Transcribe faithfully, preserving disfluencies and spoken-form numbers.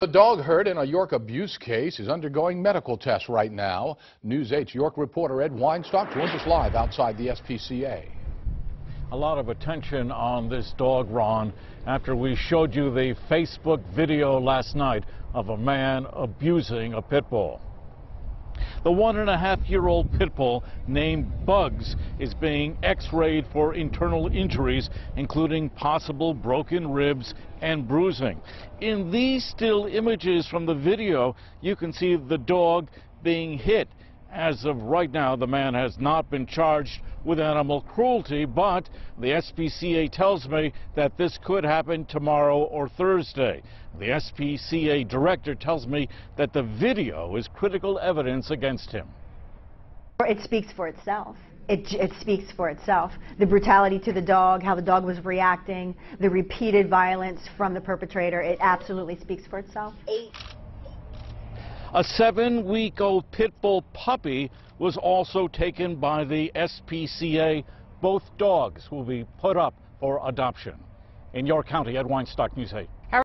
The dog herd in a York abuse case is undergoing medical tests right now. News eight's York reporter Ed Weinstock joins us live outside the S P C A. A lot of attention on this dog, Ron, after we showed you the Facebook video last night of a man abusing a pit bull. The one and a half year old pit bull named Bugs is being x-rayed for internal injuries, including possible broken ribs and bruising. In these still images from the video, you can see the dog being hit. As of right now, the man has not been charged with animal cruelty, but the S P C A tells me that this could happen tomorrow or Thursday. The S P C A director tells me that the video is critical evidence against him. It speaks for itself. It, it speaks for itself. The brutality to the dog, how the dog was reacting, the repeated violence from the perpetrator, it absolutely speaks for itself. Eight. A seven-week-old pit bull puppy was also taken by the S P C A. Both dogs will be put up for adoption. In York County, Ed Weinstock, News eight.